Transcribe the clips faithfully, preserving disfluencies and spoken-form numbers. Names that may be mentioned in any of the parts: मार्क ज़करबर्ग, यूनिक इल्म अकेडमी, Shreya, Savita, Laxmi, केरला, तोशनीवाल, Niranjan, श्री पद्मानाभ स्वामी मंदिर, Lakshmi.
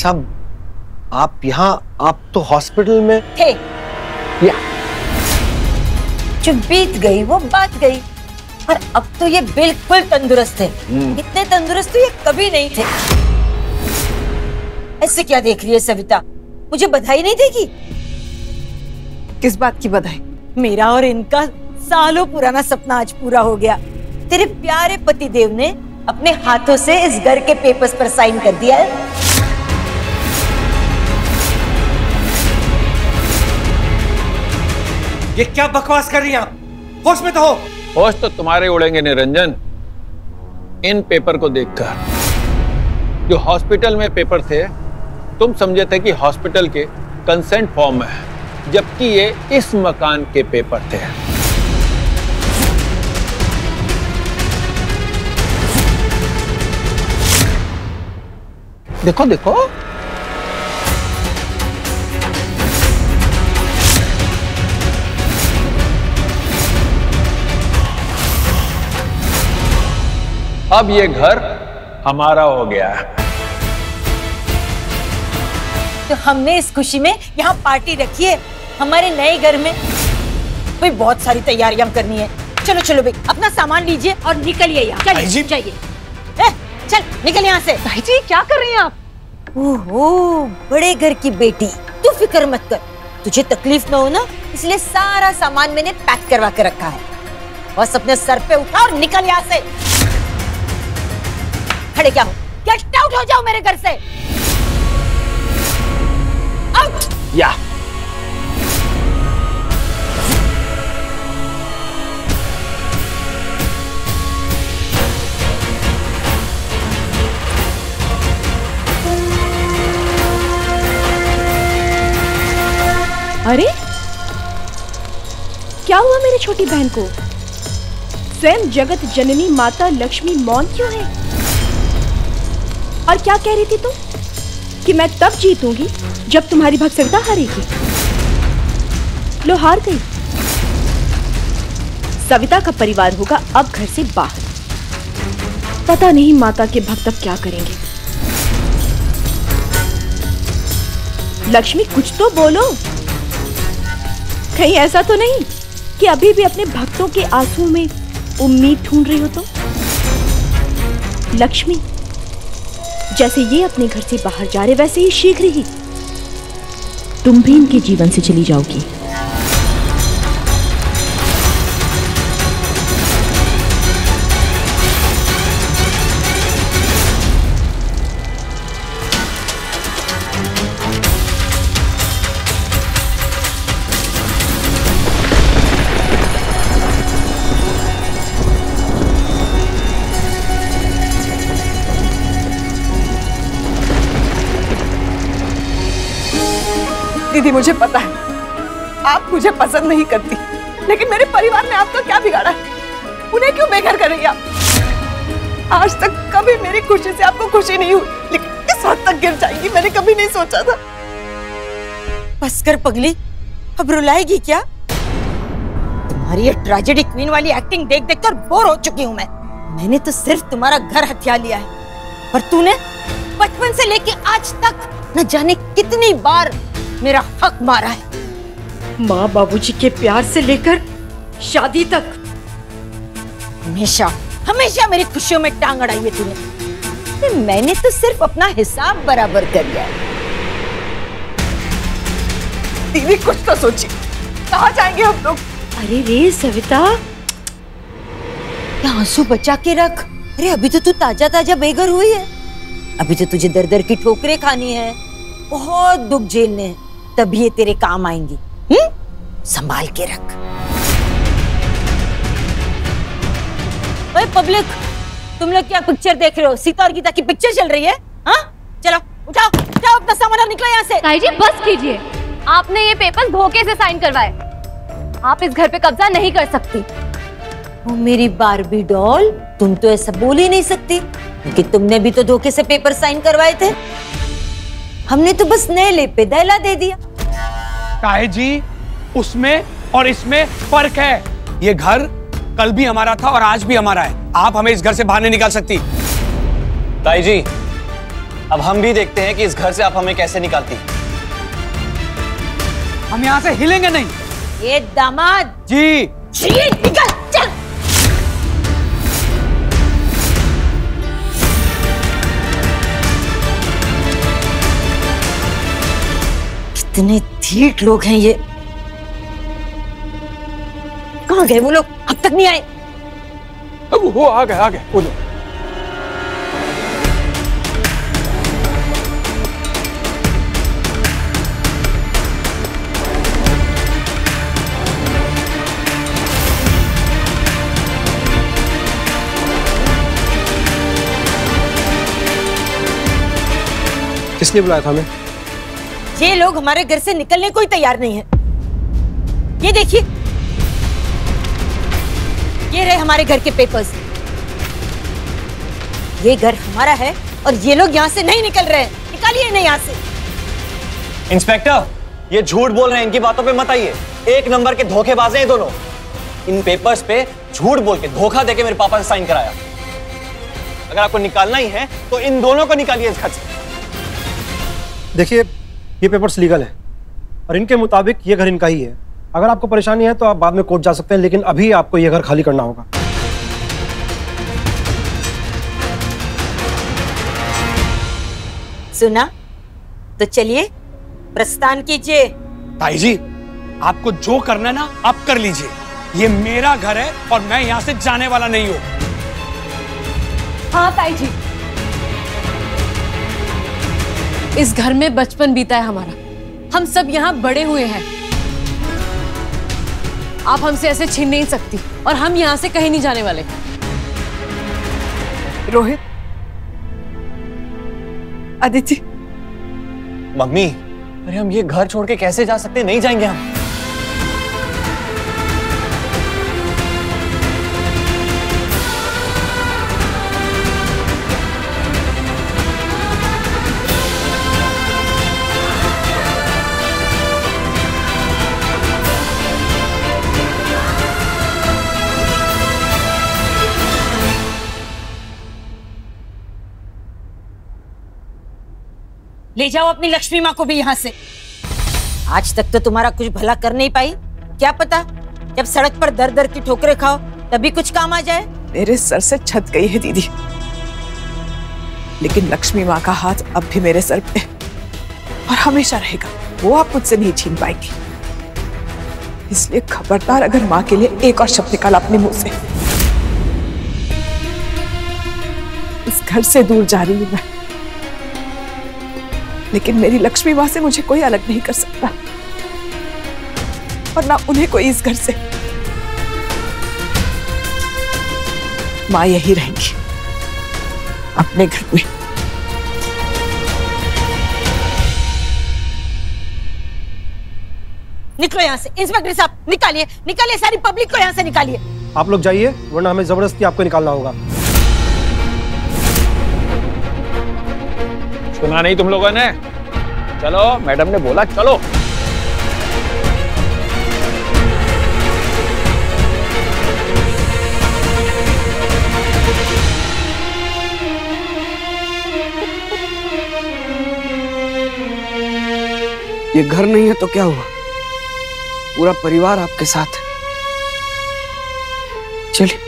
साहब, आप यहाँ, आप तो हॉस्पिटल में थे। या जो बीत गई वो बात गई, और अब तो ये बिल्कुल तंदुरुस्त है। इतने तंदुरुस्त तो ये कभी नहीं थे। ऐसे क्या देख रही है सविता? मुझे बधाई नहीं देगी? किस बात की बधाई? मेरा और इनका सालों पुराना सपना आज पूरा हो गया। तेरे प्यारे पति देव ने अपने हाथों से इस घर के पेपर्स पर साइन कर दिया है। ये क्या बकवास कर रही हैं आप? होश में तो हो। होश तो तुम्हारे उड़ेंगे निरंजन। इन पेपर को देखकर जो हॉस्पिटल में पेपर थे, तुम समझे थे कि हॉस्पिटल के कंसेंट फॉर्म में है, जबकि ये इस मकान के पेपर थे। देखो देखो, अब ये घर हमारा हो गया है। तो हमने इस खुशी में यहाँ पार्टी रखी है। हमारे नए घर में भाई बहुत सारी तैयारियां करनी है। चलो चलो भाई, अपना सामान लीजिए और निकलिए यहाँ। चलिए जाइए, चल निकल यहाँ से। भाई जी क्या कर रही हैं आप? ओहो, बड़े घर की बेटी, तू फिक्र मत कर। तुझे तकलीफ ना हो ना, इसलिए सारा सामान मैंने पैक करवा के रखा है। बस अपने सर पे उठा और निकल यहाँ से। खड़े क्या हो? गेट आउट हो जाओ मेरे घर से। आउट। या अरे क्या हुआ मेरी छोटी बहन को? स्वयं जगत जननी माता लक्ष्मी मौन क्यों है? और क्या कह रही थी तुम तो? कि मैं तब जीतूंगी जब तुम्हारी भक्त सविता हारेगी। लो हार गई। सविता का परिवार होगा अब घर से बाहर। पता नहीं माता के भक्त अब क्या करेंगे। लक्ष्मी कुछ तो बोलो, कहीं ऐसा तो नहीं कि अभी भी अपने भक्तों के आंसू में उम्मीद ढूंढ रही हो तुम? तो? लक्ष्मी, जैसे ये अपने घर से बाहर जा रहे वैसे ही शीघ्र ही तुम भी इनके जीवन से चली जाओगी। दीदी मुझे पता है आप मुझे पसंद नहीं करती, लेकिन मेरे परिवार ने आपका क्या बिगाड़ा है? उन्हें क्यों बेघर कर रही आप? आज तक कभी मेरी खुशी से आपको खुशी नहीं हुई, लेकिन इस हद तक गिर जाएगी मैंने कभी नहीं सोचा था। बस कर पगली, अब रुलाएगी क्या? तुम्हारी ये ट्रेजेडी क्वीन वाली एक्टिंग देख देख कर बोर हो चुकी हूँ मैं। मैंने तो सिर्फ तुम्हारा घर हथिया लिया है, पर तूने बचपन से लेके आज तक न जाने कितनी बार मेरा हक मारा है। माँ बाबूजी के प्यार से लेकर शादी तक हमेशा हमेशा मेरी खुशियों में टांग अड़ाई है तूने। मैंने तो सिर्फ अपना हिसाब बराबर कर लिया। दीदी कुछ तो सोचिए, कहाँ जाएंगे हम लोग? अरे रे सविता, क्या आंसू बचा के रख। अरे अभी तो तू ताजा ताजा बेघर हुई है, अभी तो तुझे दर दर की ठोकरें खानी है, बहुत दुख झेलने हैं, तब ये तेरे काम आएंगी। हम्म, संभाल के रख। ओए पब्लिक, तुम लोग क्या पिक्चर देख रहे हो? सीता और गीता की पिक्चर चल रही है। हाँ चलो उठाओ उठाओ अपना सामान और निकलो यहाँ से। ताई जी बस कीजिए, आपने ये पेपर धोखे से साइन करवाए। आप इस घर पे कब्जा नहीं कर सकती। ओ मेरी बारबी डॉल, तुम तो ऐसा बोल ही नहीं सकती, क्योंकि तुमने भी तो धोखे से पेपर साइन करवाए थे। हमने तो बस नए लेपे दहला दे दिया। ताए जी, उसमें और इसमें फर्क है। ये घर कल भी हमारा था और आज भी हमारा है। आप हमें इस घर से बाहर नहीं निकाल सकती। ताई जी, अब हम भी देखते हैं कि इस घर से आप हमें कैसे निकालती हैं। हम यहाँ से हिलेंगे नहीं। ये दामाद जी, जी निकल चल। कितने ठीक लोग हैं ये। कहाँ गए वो लोग? अब तक नहीं आए। अब वो आ गए, आ गए वो लोग। किसने बुलाया था हमें? ये लोग हमारे घर से निकलने को ही तैयार नहीं है। ये देखिए, ये रहे हमारे घर के पेपर्स। ये घर हमारा है और ये लोग यहाँ से नहीं निकल रहे हैं। निकालिए इन्हें यहाँ से। इंस्पेक्टर, ये झूठ बोल रहे हैं, इनकी बातों पे मत आइए। एक नंबर के धोखेबाज हैं ये दोनों। इन पेपर्स पे झूठ बोल के, धोखा देके मेरे पापा से साइन कराया। अगर आपको निकालना ही है तो इन दोनों को निकालिए इस घर से। देखिए, ये पेपर्स लीगल है और इनके मुताबिक ये घर इनका ही है। अगर आपको परेशानी है तो आप बाद में कोर्ट जा सकते हैं, लेकिन अभी आपको ये घर खाली करना होगा। सुना? तो चलिए प्रस्थान कीजिए। ताई जी, आपको जो करना है ना आप कर लीजिए। ये मेरा घर है और मैं यहाँ से जाने वाला नहीं हूँ। हाँ ताई जी, इस घर में बचपन बीता है हमारा। हम सब यहाँ बड़े हुए हैं। आप हमसे ऐसे छीन नहीं सकती और हम यहाँ से कहीं नहीं जाने वाले। रोहित, आदित्य, मम्मी, अरे हम ये घर छोड़ के कैसे जा सकते? नहीं जाएंगे हम। ले जाओ अपनी लक्ष्मी माँ को भी यहाँ से। आज तक तो तुम्हारा कुछ भला कर नहीं पाई। क्या पता जब सड़क पर दर दर की ठोकरें खाओ तभी कुछ काम आ जाए। मेरे सर से छत गई है दीदी, लेकिन लक्ष्मी माँ का हाथ अब भी मेरे सर पे और हमेशा रहेगा। वो आप मुझसे नहीं छीन पाएगी। इसलिए खबरदार अगर माँ के लिए एक और शब्द निकाला अपने मुंह से, इस घर से दूर जा रही हूँ मैं, लेकिन मेरी लक्ष्मी माँ से मुझे कोई अलग नहीं कर सकता और ना उन्हें कोई इस घर से। माँ यही रहेंगी अपने घर में। निकलो यहाँ से। इंस्पेक्टर साहब, निकालिए, निकालिए सारी पब्लिक को यहाँ से निकालिए। आप लोग जाइए वरना हमें जबरदस्ती आपको निकालना होगा। सुना नहीं तुम लोगों ने? चलो, मैडम ने बोला चलो। ये घर नहीं है तो क्या हुआ? पूरा परिवार आपके साथ है। चलिए।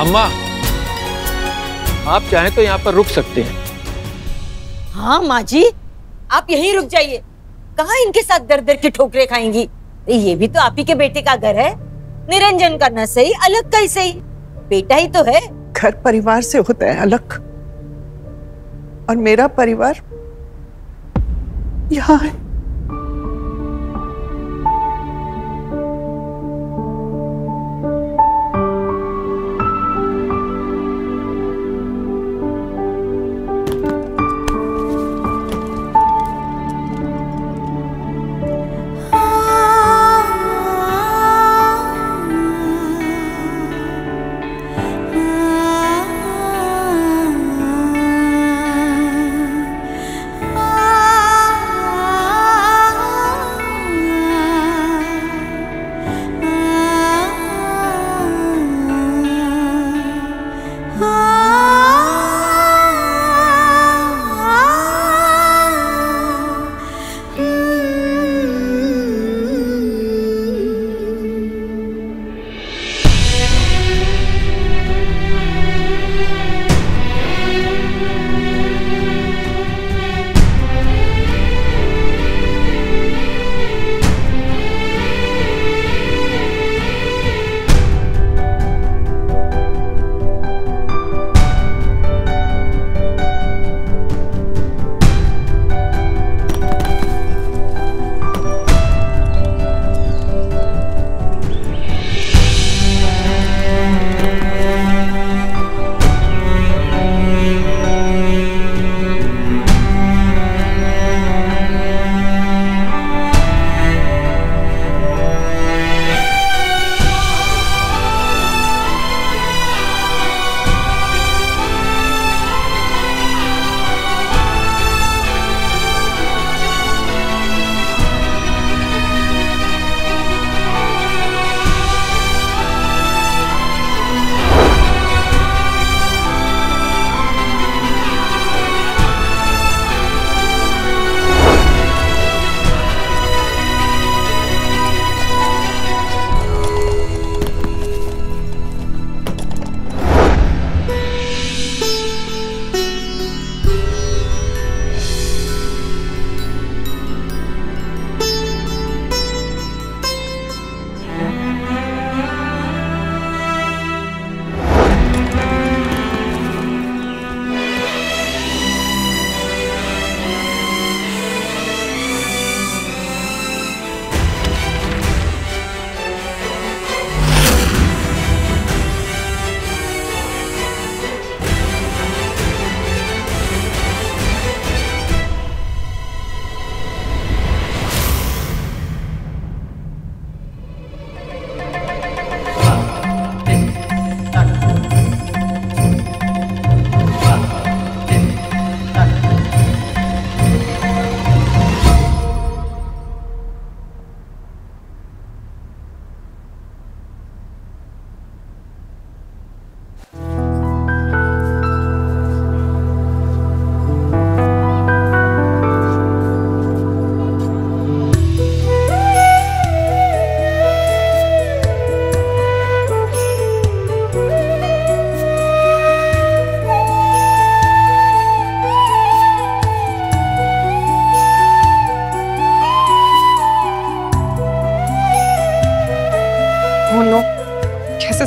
अम्मा, आप चाहें तो यहाँ पर रुक सकते हैं। हाँ माँ जी, आप यहीं रुक जाइए। कहाँ इनके साथ दर दर की ठोकरें खाएंगी। ये भी तो आप ही के बेटे का घर है। निरंजन का ना सही, अलग का ही सही, बेटा ही तो है। घर परिवार से होता है अलग और मेरा परिवार यहाँ है।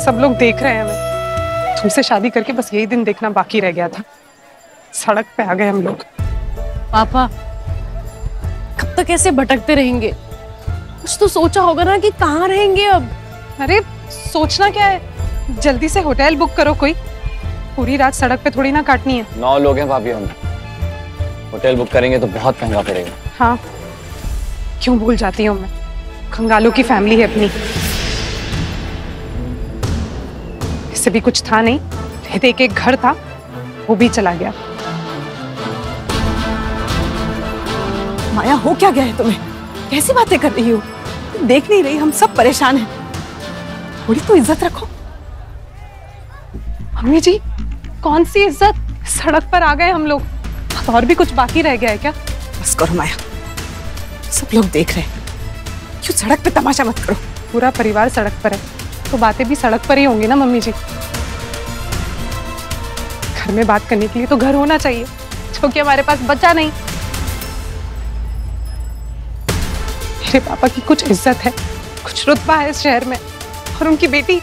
सब लोग देख रहे हैं हमें। तुमसे शादी करके बस यही दिन देखना बाकी रह गया था। सड़क पे आ गए हम लोग। पापा कब तक ऐसे भटकते रहेंगे? कुछ तो सोचा होगा ना कि कहाँ रहेंगे अब। अरे सोचना क्या है, जल्दी से होटल बुक करो कोई। पूरी रात सड़क पे थोड़ी ना काटनी है। नौ लोग हैं भाभी हम। होटल बुक करेंगे तो बहुत महंगा पड़ेगा। हाँ क्यों भूल जाती हूँ मैं, खंगालों की फैमिली है अपनी। इससे भी कुछ था नहीं, रहते एक एक घर था वो भी चला गया। माया हो क्या गया है तुम्हें? कैसी बातें कर रही हो? देख नहीं रही हम सब परेशान हैं। थोड़ी तो इज्जत रखो। मम्मी जी कौन सी इज्जत, सड़क पर आ गए हम लोग। तो और भी कुछ बाकी रह गया है क्या? बस करो माया, सब लोग देख रहे हैं। क्यों सड़क पे तमाशा मत करो। पूरा परिवार सड़क पर है तो बातें भी सड़क पर ही होंगी ना मम्मी जी। घर में बात करने के लिए तो घर होना चाहिए, जो कि हमारे पास बचा नहीं। मेरे पापा की कुछ इज्जत है, कुछ रुतबा है इस शहर में, और उनकी बेटी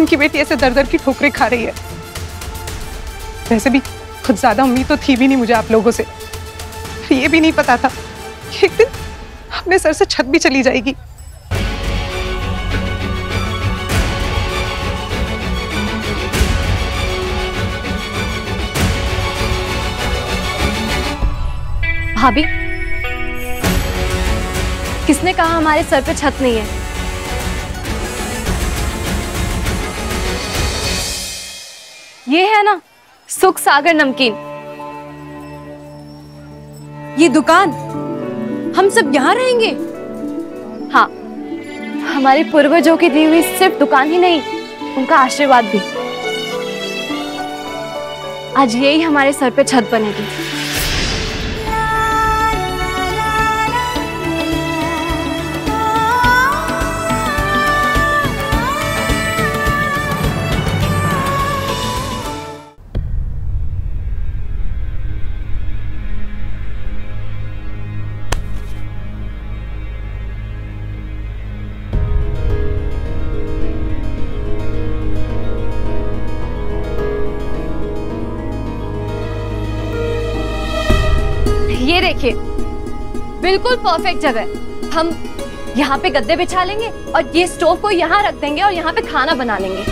उनकी बेटी ऐसे दर दर की ठोकरें खा रही है। वैसे भी कुछ ज्यादा उम्मीद तो थी भी नहीं मुझे आप लोगों से। ये भी नहीं पता था कि एक दिन अपने सर से छत भी चली जाएगी। भाभी किसने कहा हमारे सर पे छत नहीं है? ये है ना सुख सागर नमकीन, ये दुकान। हम सब यहाँ रहेंगे? हाँ, हमारे पूर्वजों की दी हुई सिर्फ दुकान ही नहीं, उनका आशीर्वाद भी। आज यही हमारे सर पे छत बनेगी। बिल्कुल परफेक्ट जगह। हम यहाँ पे गद्दे बिछा लेंगे और ये स्टोव को यहाँ रख देंगे और यहाँ पे खाना बना लेंगे।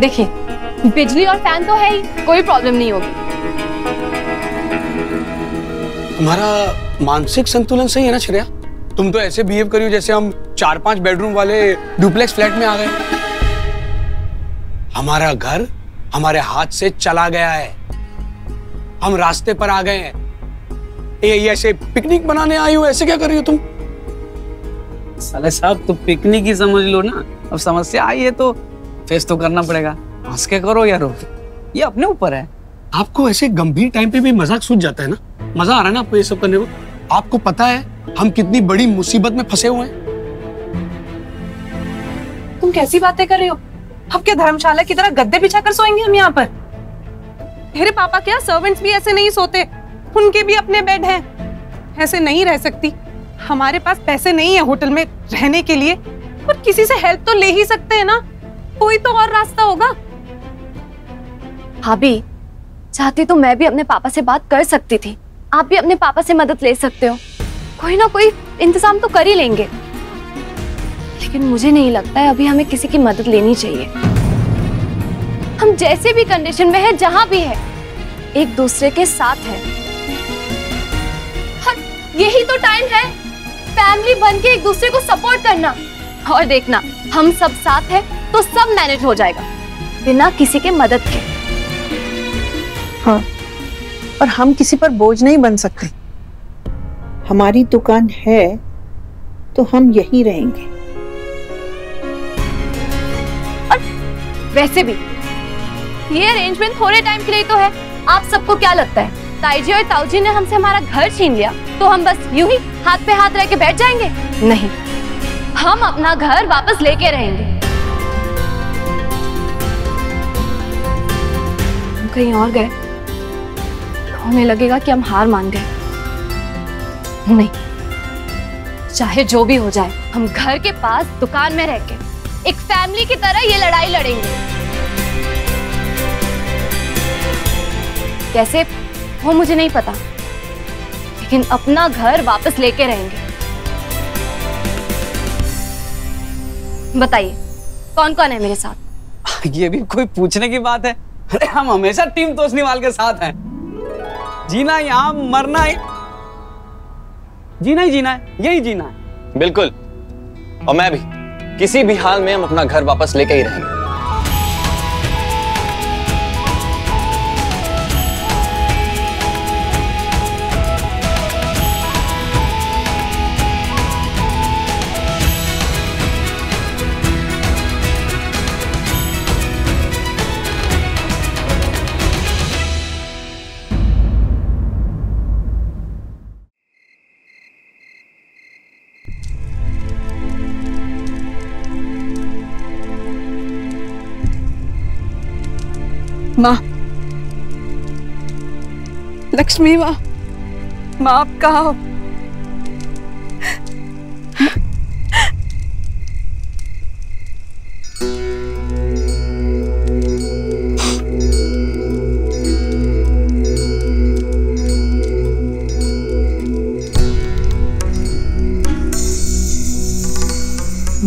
देखिए बिजली और फैन तो है ही, कोई प्रॉब्लम नहीं होगी। तुम्हारा मानसिक संतुलन सही है ना श्रेया? तुम तो ऐसे बिहेव करियो जैसे हम चार पांच बेडरूम वाले डुप्लेक्स फ्लैट में आ गए। हमारा घर हमारे हाथ से चला गया है, हम रास्ते पर आ गए हैं। ये ऐसे पिकनिक बनाने आई हो, ऐसे क्या कर रही हो तुम? साले साहब तुम पिकनिक ही समझ लो ना। अब समस्या आई है तो फेस तो करना पड़ेगा। हंस के करो या रो, ये अपने ऊपर है। आपको ऐसे गंभीर टाइम पे भी मजाक सूझ जाता है ना? मजा आ रहा है ना आपको ये सब करने को? आपको पता है हम कितनी बड़ी मुसीबत में फंसे हुए हैं। तुम कैसी बातें कर रही हो? अब क्या धर्मशाला की तरह गद्दे बिछा कर सोएंगे हम यहाँ पर? मेरे पापा क्या सर्वेंट्स भी ऐसे नहीं सोते, उनके भी अपने बेड हैं। ऐसे नहीं रह सकती। हमारे पास पैसे नहीं है होटल में रहने के लिए, पर किसी से हेल्प तो ले ही सकते हैं ना। कोई तो और रास्ता होगा। भाभी चाहती तो मैं भी अपने पापा से बात कर सकती थी। आप भी अपने पापा से मदद ले सकते हो। कोई ना कोई इंतजाम तो कर ही लेंगे, लेकिन मुझे नहीं लगता है अभी हमें किसी की मदद लेनी चाहिए। हम जैसे भी कंडीशन में है, जहां भी है, एक दूसरे के साथ है। यही तो टाइम है फैमिली बनके एक दूसरे को सपोर्ट करना। और देखना हम सब साथ हैं तो सब मैनेज हो जाएगा बिना किसी के मदद के। हाँ, और हम किसी पर बोझ नहीं बन सकते। हमारी दुकान है तो हम यही रहेंगे। और वैसे भी ये अरेंजमेंट थोड़े टाइम के लिए तो है। आप सबको क्या लगता है ताई जी और ताऊ जी ने हमसे हमारा घर छीन लिया तो हम बस यूं ही हाथ पे हाथ रह के बैठ जाएंगे? नहीं, हम अपना घर वापस लेके रहेंगे। हम कहीं और गए तो हमें लगेगा कि हम हार मान गए। नहीं, चाहे जो भी हो जाए, हम घर के पास दुकान में रह के एक फैमिली की तरह ये लड़ाई लड़ेंगे। कैसे वो मुझे नहीं पता, लेकिन अपना घर वापस लेके रहेंगे। बताइए कौन कौन है मेरे साथ? ये भी कोई पूछने की बात है? अरे हम हमेशा टीम तोशनीवाल के साथ हैं। जीना यहाँ मरना है, जीना ही जीना है, यही जीना है। बिल्कुल, और मैं भी किसी भी हाल में हम अपना घर वापस लेके ही रहेंगे। माँ, लक्ष्मी माँ, माँ आप कहाँ हो?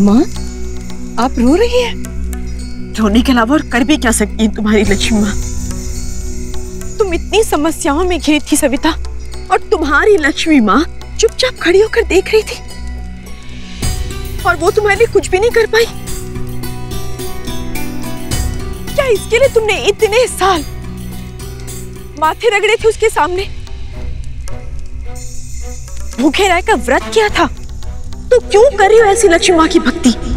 माँ, आप रो रही हैं? रोने के अलावा और कर भी क्या सकती है तुम्हारी लक्ष्मी माँ? तुम इतनी समस्याओं में घिरी थी सविता, और तुम्हारी लक्ष्मी माँ चुपचाप खड़ी होकर देख रही थी, और वो तुम्हारे लिए कुछ भी नहीं कर पाई। क्या इसके लिए तुमने इतने साल माथे रगड़े थे उसके सामने? भूखे राय का व्रत किया था, तो क्यों कर रही हो ऐसी लक्ष्मी माँ की भक्ति?